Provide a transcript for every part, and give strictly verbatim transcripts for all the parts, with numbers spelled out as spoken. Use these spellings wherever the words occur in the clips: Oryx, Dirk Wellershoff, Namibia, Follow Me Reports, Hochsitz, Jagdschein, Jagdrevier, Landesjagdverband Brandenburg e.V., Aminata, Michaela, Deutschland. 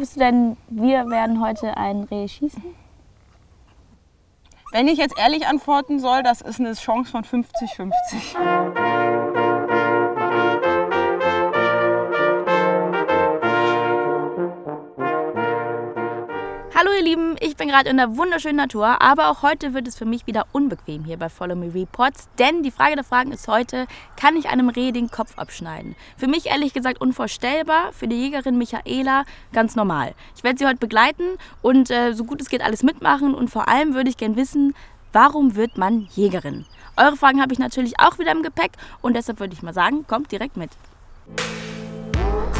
Glaubst du denn, wir werden heute ein Reh schießen? Wenn ich jetzt ehrlich antworten soll, das ist eine Chance von fünfzig fünfzig. Hallo ihr Lieben, ich bin gerade in der wunderschönen Natur, aber auch heute wird es für mich wieder unbequem hier bei Follow Me Reports, denn die Frage der Fragen ist heute, kann ich einem Reh den Kopf abschneiden? Für mich ehrlich gesagt unvorstellbar, für die Jägerin Michaela ganz normal. Ich werde sie heute begleiten und äh, so gut es geht alles mitmachen und vor allem würde ich gerne wissen, warum wird man Jägerin? Eure Fragen habe ich natürlich auch wieder im Gepäck und deshalb würde ich mal sagen, kommt direkt mit.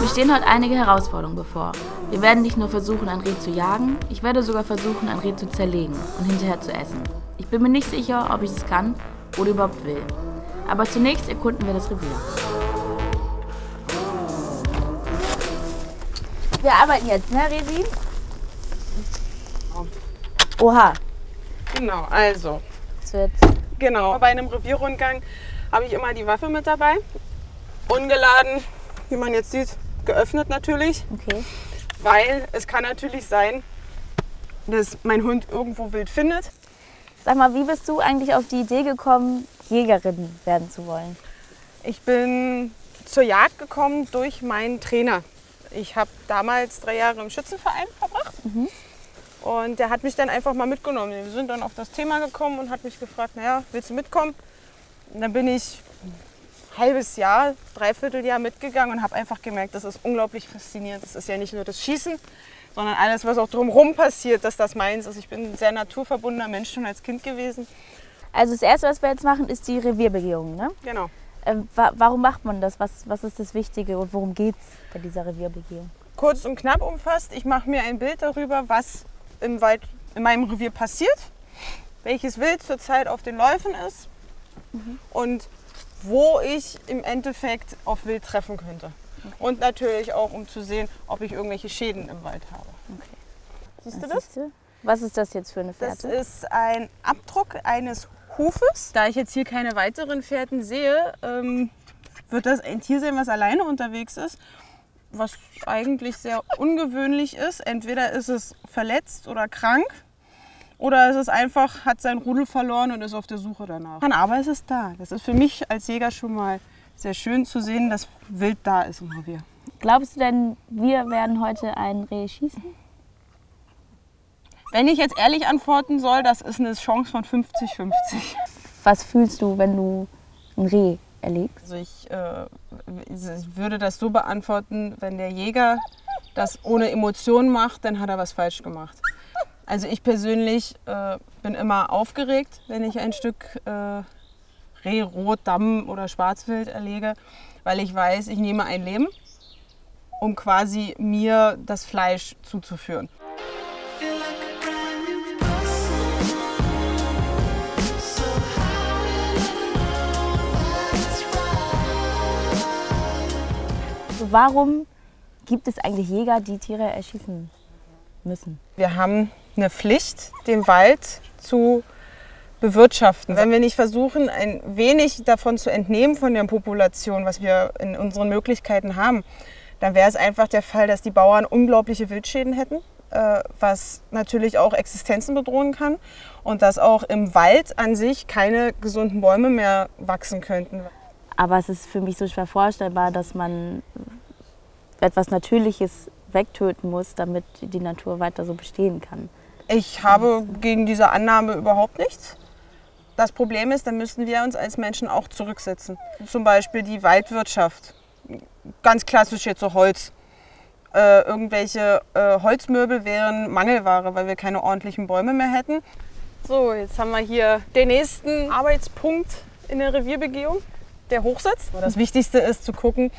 Mir stehen heute einige Herausforderungen bevor. Wir werden nicht nur versuchen, ein Reh zu jagen, ich werde sogar versuchen, ein Reh zu zerlegen und hinterher zu essen. Ich bin mir nicht sicher, ob ich es kann oder überhaupt will. Aber zunächst erkunden wir das Revier. Wir arbeiten jetzt, ne, Revi? Oha. Genau, also. Das wird's. Genau, bei einem Revierrundgang habe ich immer die Waffe mit dabei. Ungeladen. Wie man jetzt sieht, geöffnet natürlich, okay. Weil es kann natürlich sein, dass mein Hund irgendwo wild findet. Sag mal, wie bist du eigentlich auf die Idee gekommen, Jägerin werden zu wollen? Ich bin zur Jagd gekommen durch meinen Trainer. Ich habe damals drei Jahre im Schützenverein verbracht, mhm. Und der hat mich dann einfach mal mitgenommen. Wir sind dann auf das Thema gekommen und hat mich gefragt, naja, willst du mitkommen? Und dann bin ich halbes Jahr, dreiviertel Jahr mitgegangen und habe einfach gemerkt, das ist unglaublich faszinierend. Das ist ja nicht nur das Schießen, sondern alles, was auch drumherum passiert, dass das meins ist. Ich bin ein sehr naturverbundener Mensch schon als Kind gewesen. Also das Erste, was wir jetzt machen, ist die Revierbegehung, ne? Genau. Ähm, wa warum macht man das? Was, was ist das Wichtige und worum geht es bei dieser Revierbegehung? Kurz und knapp umfasst, ich mache mir ein Bild darüber, was im Wald, in meinem Revier passiert, welches Wild zurzeit auf den Läufen ist, mhm. Und wo ich im Endeffekt auf Wild treffen könnte. Okay. Und natürlich auch, um zu sehen, ob ich irgendwelche Schäden im Wald habe. Okay. Siehst du das? Siehst du? Was ist das jetzt für eine Fährte? Das ist ein Abdruck eines Hufes. Da ich jetzt hier keine weiteren Fährten sehe, ähm, wird das ein Tier sein, was alleine unterwegs ist, was eigentlich sehr ungewöhnlich ist. Entweder ist es verletzt oder krank oder es ist einfach, hat sein Rudel verloren und ist auf der Suche danach. Aber es ist da. Das ist für mich als Jäger schon mal sehr schön zu sehen, dass Wild da ist im Revier. Glaubst du denn, wir werden heute ein Reh schießen? Wenn ich jetzt ehrlich antworten soll, das ist eine Chance von fünfzig fünfzig. Was fühlst du, wenn du ein Reh erlegst? Also ich, äh, ich würde das so beantworten, wenn der Jäger das ohne Emotionen macht, dann hat er was falsch gemacht. Also ich persönlich äh, bin immer aufgeregt, wenn ich ein Stück äh, Reh, Rot, Damm oder Schwarzwild erlege, weil ich weiß, ich nehme ein Leben, um quasi mir das Fleisch zuzuführen. Warum gibt es eigentlich Jäger, die Tiere erschießen müssen? Wir haben eine Pflicht, den Wald zu bewirtschaften. Wenn wir nicht versuchen, ein wenig davon zu entnehmen von der Population, was wir in unseren Möglichkeiten haben, dann wäre es einfach der Fall, dass die Bauern unglaubliche Wildschäden hätten, was natürlich auch Existenzen bedrohen kann und dass auch im Wald an sich keine gesunden Bäume mehr wachsen könnten. Aber es ist für mich so schwer vorstellbar, dass man etwas Natürliches wegtöten muss, damit die Natur weiter so bestehen kann. Ich habe gegen diese Annahme überhaupt nichts. Das Problem ist, dann müssen wir uns als Menschen auch zurücksetzen. Zum Beispiel die Waldwirtschaft, ganz klassisch jetzt so Holz. Äh, irgendwelche äh, Holzmöbel wären Mangelware, weil wir keine ordentlichen Bäume mehr hätten. So, jetzt haben wir hier den nächsten Arbeitspunkt in der Revierbegehung, der Hochsitz. Das Wichtigste ist zu gucken,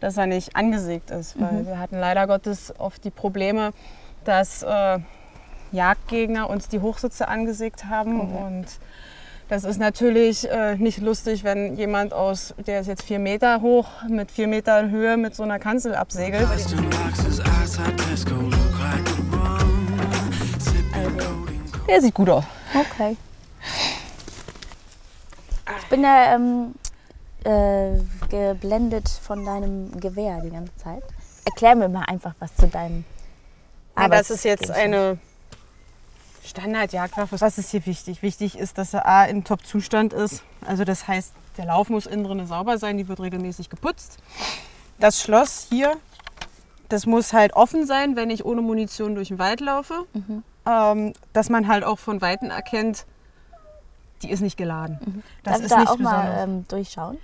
dass er nicht angesägt ist, weil mhm. wir hatten leider Gottes oft die Probleme, dass äh, Jagdgegner uns die Hochsitze angesägt haben, mhm. und das ist natürlich äh, nicht lustig, wenn jemand aus, der ist jetzt vier Meter hoch, mit vier Metern Höhe mit so einer Kanzel absegelt. Also, der sieht gut aus. Okay. Ich bin ja ähm Äh, geblendet von deinem Gewehr die ganze Zeit. Erklär mir mal einfach was zu deinem Ja, das ist jetzt eine Standardjagdwaffe. Was ist hier wichtig? Wichtig ist, dass er A im Top-Zustand ist. Also das heißt, der Lauf muss innen drin sauber sein, die wird regelmäßig geputzt. Das Schloss hier, das muss halt offen sein, wenn ich ohne Munition durch den Wald laufe. Mhm. Ähm, dass man halt auch von Weitem erkennt, die ist nicht geladen. Mhm. Das ist da nicht auch besonders. Mal ähm, durchschauen?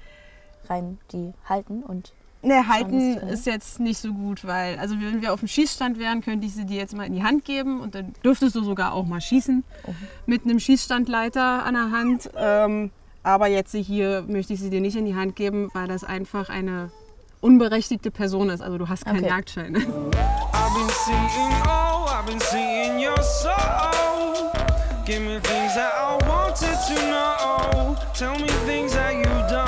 Rein die halten und... Ne, halten ist jetzt nicht so gut, weil, also wenn wir auf dem Schießstand wären, könnte ich sie dir jetzt mal in die Hand geben und dann dürftest du sogar auch mal schießen mhm. mit einem Schießstandleiter an der Hand. Ähm, aber jetzt hier möchte ich sie dir nicht in die Hand geben, weil das einfach eine unberechtigte Person ist. Also du hast keinen okay. Jagdschein. I've been seeing, oh, I've been seeing your soul. Give me things that I wanted to know. Tell me things that you've done.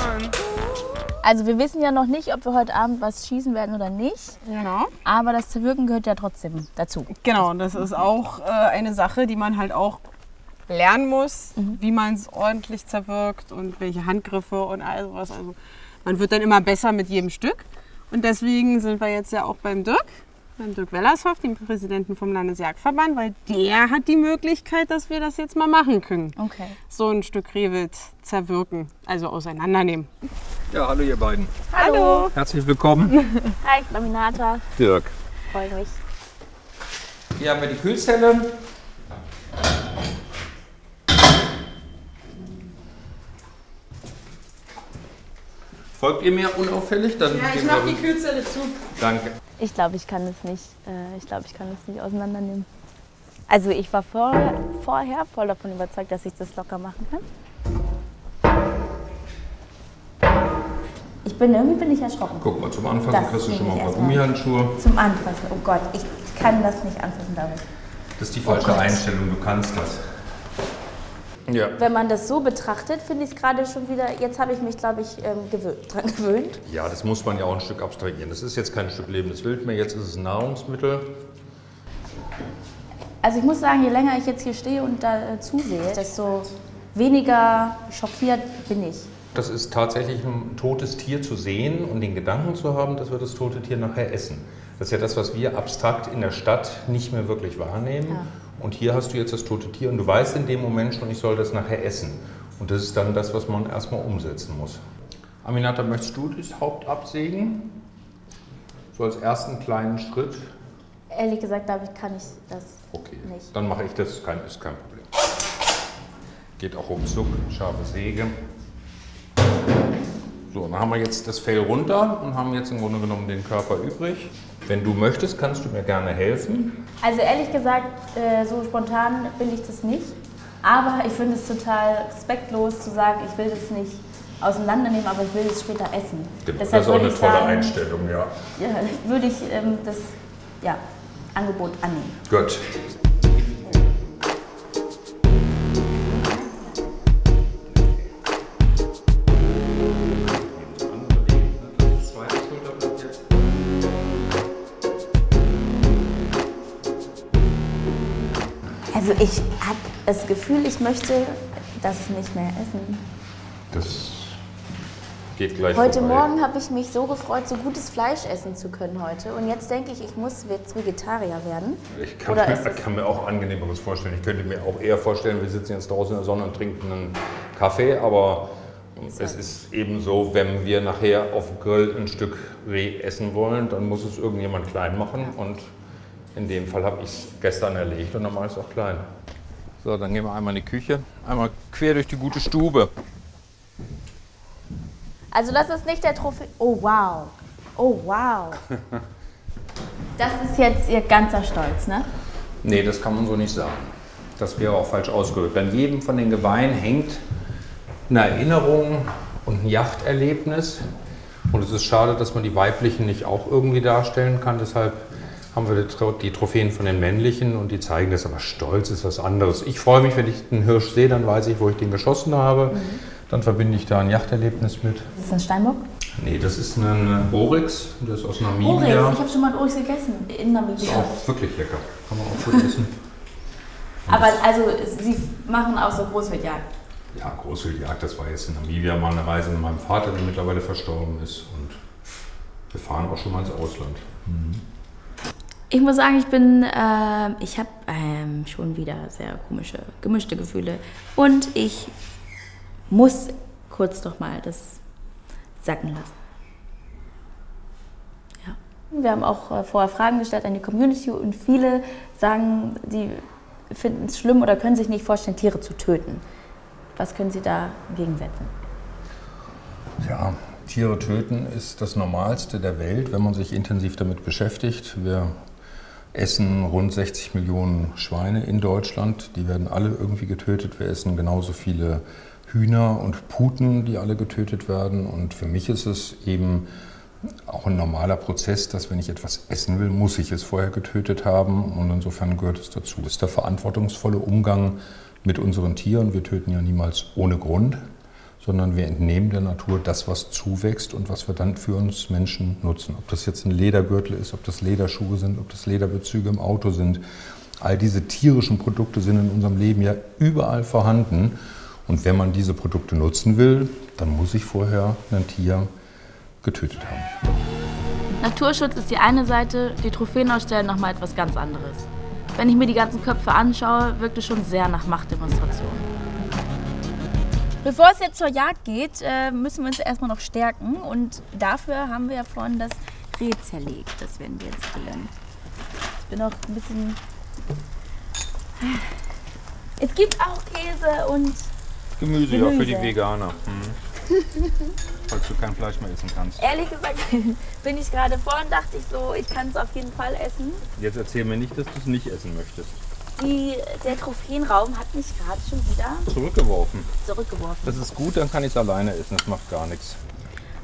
Also wir wissen ja noch nicht, ob wir heute Abend was schießen werden oder nicht. Genau. Aber das Zerwürgen gehört ja trotzdem dazu. Genau, und das ist auch äh, eine Sache, die man halt auch lernen muss, mhm. wie man es ordentlich zerwürgt und welche Handgriffe und all sowas. Also man wird dann immer besser mit jedem Stück. Und deswegen sind wir jetzt ja auch beim Dirk, beim Dirk Wellershoff, dem Präsidenten vom Landesjagdverband, weil der hat die Möglichkeit, dass wir das jetzt mal machen können. Okay. So ein Stück Rehwild zerwürgen, also auseinandernehmen. Ja, hallo ihr beiden. Hallo. Herzlich willkommen. Hi, Aminata. Dirk. Freue mich. Hier haben wir die Kühlzelle. Folgt ihr mir unauffällig? Dann ja, ich mache die Kühlzelle zu. Danke. Ich glaube, ich kann es nicht. Ich glaube, ich kann es nicht auseinandernehmen. Also ich war vor, vorher voll davon überzeugt, dass ich das locker machen kann. Ich bin, irgendwie bin ich erschrocken. Guck mal, zum Anfassen das kriegst du schon mal ein paar Gummihandschuhe. Zum Anfassen, oh Gott, ich kann das nicht anfassen damit. Das ist die falsche oh Einstellung, du kannst das. Ja. Wenn man das so betrachtet, finde ich es gerade schon wieder, jetzt habe ich mich, glaube ich, gewöhnt, dran gewöhnt. Ja, das muss man ja auch ein Stück abstrahieren. Das ist jetzt kein Stück lebendes Wild mehr, jetzt ist es ein Nahrungsmittel. Also ich muss sagen, je länger ich jetzt hier stehe und da zusehe, desto weniger schockiert bin ich. Das ist tatsächlich ein totes Tier zu sehen und den Gedanken zu haben, dass wir das tote Tier nachher essen. Das ist ja das, was wir abstrakt in der Stadt nicht mehr wirklich wahrnehmen. Ja. Und hier hast du jetzt das tote Tier und du weißt in dem Moment schon, ich soll das nachher essen. Und das ist dann das, was man erstmal umsetzen muss. Aminata, möchtest du das Haupt absägen? So als ersten kleinen Schritt? Ehrlich gesagt, damit kann ich das okay. nicht. Dann mache ich das, ist kein, ist kein Problem. Geht auch ruckzuck, scharfe Säge. So, dann haben wir jetzt das Fell runter und haben jetzt im Grunde genommen den Körper übrig. Wenn du möchtest, kannst du mir gerne helfen. Also ehrlich gesagt, so spontan bin ich das nicht. Aber ich finde es total respektlos zu sagen, ich will das nicht auseinandernehmen, aber ich will es später essen. Genau. Das ist auch eine tolle sagen, Einstellung, ja. ja. Würde ich das ja, Angebot annehmen. Gut. Also ich habe das Gefühl, ich möchte das nicht mehr essen. Das geht gleich vorbei. Heute Morgen habe ich mich so gefreut, so gutes Fleisch essen zu können heute. Und jetzt denke ich, ich muss jetzt Vegetarier werden. Ich kann, Oder mir, kann mir auch Angenehmeres vorstellen. Ich könnte mir auch eher vorstellen, wir sitzen jetzt draußen in der Sonne und trinken einen Kaffee. Aber es ist eben so, wenn wir nachher auf dem Grill ein Stück Reh essen wollen, dann muss es irgendjemand klein machen. Und in dem Fall habe ich es gestern erlegt und dann mache ich es auch klein. So, dann gehen wir einmal in die Küche. Einmal quer durch die gute Stube. Also das ist nicht der Trophäe... Oh wow. Oh wow. Das ist jetzt Ihr ganzer Stolz, ne? Nee, das kann man so nicht sagen. Das wäre auch falsch ausgedrückt. An jedem von den Geweihen hängt eine Erinnerung und ein Jachterlebnis. Und es ist schade, dass man die weiblichen nicht auch irgendwie darstellen kann. Deshalb haben wir die Trophäen von den männlichen und die zeigen das, aber stolz ist was anderes. Ich freue mich, wenn ich einen Hirsch sehe, dann weiß ich, wo ich den geschossen habe. Mhm. Dann verbinde ich da ein Jachterlebnis mit. Ist das ein Steinbock? Nee, das ist ein Oryx, der ist aus Namibia. Oryx, ich habe schon mal einen Oryx gegessen in Namibia. Ist auch wirklich lecker, kann man auch gut essen. Aber also, Sie machen auch so Großwildjagd? Ja, Großwildjagd, das war jetzt in Namibia mal eine Reise mit meinem Vater, der mittlerweile verstorben ist. Und wir fahren auch schon mal ins Ausland. Mhm. Ich muss sagen, ich bin, äh, ich habe ähm, schon wieder sehr komische, gemischte Gefühle. Und ich muss kurz doch mal das sacken lassen. Wir haben auch vorher Fragen gestellt an die Community und viele sagen, sie finden es schlimm oder können sich nicht vorstellen, Tiere zu töten. Was können Sie da entgegensetzen? Ja, Tiere töten ist das Normalste der Welt, wenn man sich intensiv damit beschäftigt. Wir essen rund sechzig Millionen Schweine in Deutschland. Die werden alle irgendwie getötet. Wir essen genauso viele Hühner und Puten, die alle getötet werden. Und für mich ist es eben auch ein normaler Prozess, dass wenn ich etwas essen will, muss ich es vorher getötet haben und insofern gehört es dazu. Das ist der verantwortungsvolle Umgang mit unseren Tieren. Wir töten ja niemals ohne Grund, sondern wir entnehmen der Natur das, was zuwächst und was wir dann für uns Menschen nutzen. Ob das jetzt ein Ledergürtel ist, ob das Lederschuhe sind, ob das Lederbezüge im Auto sind. All diese tierischen Produkte sind in unserem Leben ja überall vorhanden und wenn man diese Produkte nutzen will, dann muss ich vorher ein Tier getötet haben. Naturschutz ist die eine Seite, die Trophäen ausstellen nochmal etwas ganz anderes. Wenn ich mir die ganzen Köpfe anschaue, wirkt es schon sehr nach Machtdemonstrationen. Bevor es jetzt zur Jagd geht, müssen wir uns erstmal noch stärken und dafür haben wir ja vorhin das Reh zerlegt. Das werden wir jetzt klären. Ich bin auch ein bisschen... Es gibt auch Käse und Gemüse. Gemüse. Ja, für die Veganer. Mhm. Falls du kein Fleisch mehr essen kannst. Ehrlich gesagt bin ich gerade vor und dachte ich so, ich kann es auf jeden Fall essen. Jetzt erzähl mir nicht, dass du es nicht essen möchtest. Die, der Trophäenraum hat mich gerade schon wieder zurückgeworfen. zurückgeworfen. Das ist gut, dann kann ich es alleine essen, das macht gar nichts.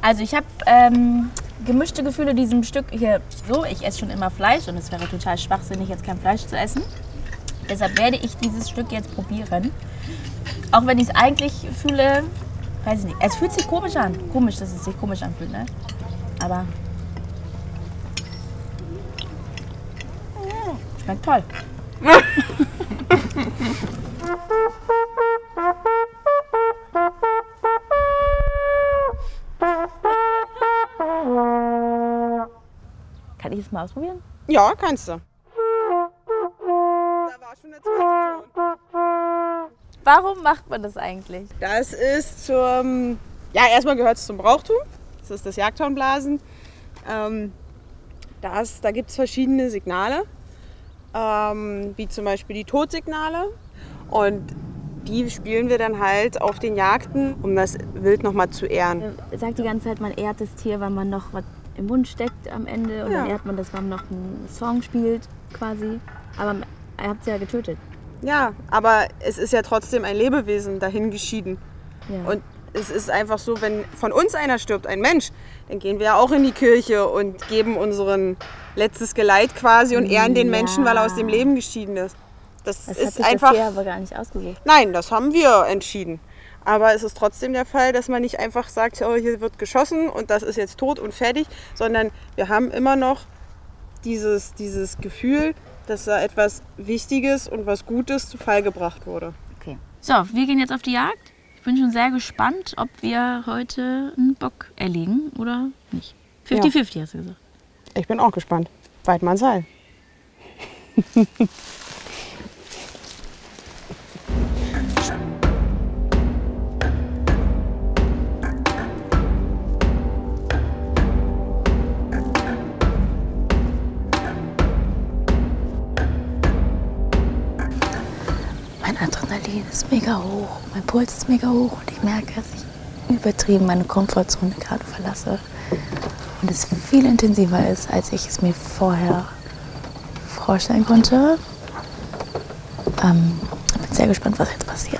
Also ich habe ähm, gemischte Gefühle diesem Stück hier so. Ich esse schon immer Fleisch und es wäre total schwachsinnig, jetzt kein Fleisch zu essen. Deshalb werde ich dieses Stück jetzt probieren. Auch wenn ich es eigentlich fühle, weiß ich nicht. Es fühlt sich komisch an. Komisch, dass es sich komisch anfühlt, ne? Aber schmeckt toll. Kann ich es mal ausprobieren? Ja, kannst du. Warum macht man das eigentlich? Das ist zum, ja erstmal gehört es zum Brauchtum, das ist das Jagdhornblasen. Ähm, das, da gibt es verschiedene Signale, ähm, wie zum Beispiel die Todsignale und die spielen wir dann halt auf den Jagden, um das Wild nochmal zu ehren. Er sagt die ganze Zeit, man ehrt das Tier, weil man noch was im Mund steckt am Ende und ja, dann ehrt man das, weil man noch einen Song spielt quasi, aber ihr habt es ja getötet. Ja, aber es ist ja trotzdem ein Lebewesen dahin geschieden. Ja. Und es ist einfach so, wenn von uns einer stirbt, ein Mensch, dann gehen wir ja auch in die Kirche und geben unseren letztes Geleit quasi und ehren den ja. Menschen, weil er aus dem Leben geschieden ist. Das, das ist einfach. Das hat sich aber gar nicht ausgesucht. Nein, das haben wir entschieden. Aber es ist trotzdem der Fall, dass man nicht einfach sagt, oh, hier wird geschossen und das ist jetzt tot und fertig, sondern wir haben immer noch dieses, dieses Gefühl, dass da etwas Wichtiges und was Gutes zu Fall gebracht wurde. Okay. So, wir gehen jetzt auf die Jagd. Ich bin schon sehr gespannt, ob wir heute einen Bock erlegen oder nicht. fünfzig fünfzig ja, hast du gesagt. Ich bin auch gespannt. Weit man sei. Adrenalin ist mega hoch, mein Puls ist mega hoch und ich merke, dass ich übertrieben meine Komfortzone gerade verlasse und es viel intensiver ist, als ich es mir vorher vorstellen konnte. Ähm, ich bin sehr gespannt, was jetzt passiert.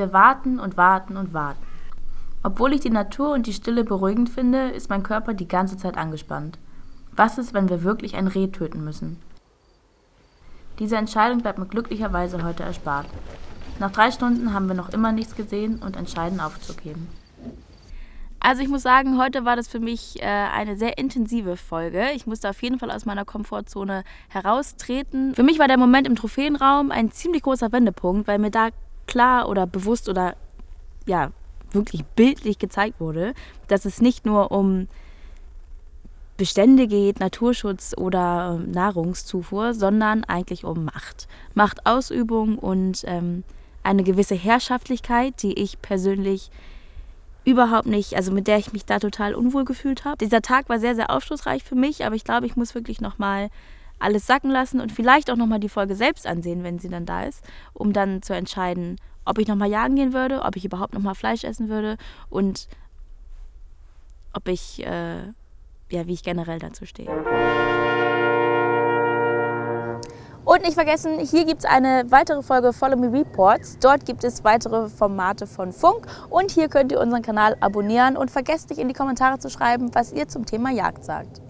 wir warten und warten und warten. Obwohl ich die Natur und die Stille beruhigend finde, ist mein Körper die ganze Zeit angespannt. Was ist, wenn wir wirklich ein Reh töten müssen? Diese Entscheidung bleibt mir glücklicherweise heute erspart. Nach drei Stunden haben wir noch immer nichts gesehen und entscheiden aufzugeben. Also ich muss sagen, heute war das für mich äh, eine sehr intensive Folge. Ich musste auf jeden Fall aus meiner Komfortzone heraustreten. Für mich war der Moment im Trophäenraum ein ziemlich großer Wendepunkt, weil mir da klar oder bewusst oder ja wirklich bildlich gezeigt wurde, dass es nicht nur um Bestände geht, Naturschutz oder Nahrungszufuhr, sondern eigentlich um Macht. Machtausübung und ähm, eine gewisse Herrschaftlichkeit, die ich persönlich überhaupt nicht, also mit der ich mich da total unwohl gefühlt habe. Dieser Tag war sehr, sehr aufschlussreich für mich, aber ich glaube, ich muss wirklich nochmal alles sacken lassen und vielleicht auch nochmal die Folge selbst ansehen, wenn sie dann da ist, um dann zu entscheiden, ob ich nochmal jagen gehen würde, ob ich überhaupt nochmal Fleisch essen würde und ob ich, äh, ja, wie ich generell dazu stehe. Und nicht vergessen, hier gibt es eine weitere Folge Follow Me Reports. Dort gibt es weitere Formate von Funk. Und hier könnt ihr unseren Kanal abonnieren. Und vergesst nicht, in die Kommentare zu schreiben, was ihr zum Thema Jagd sagt.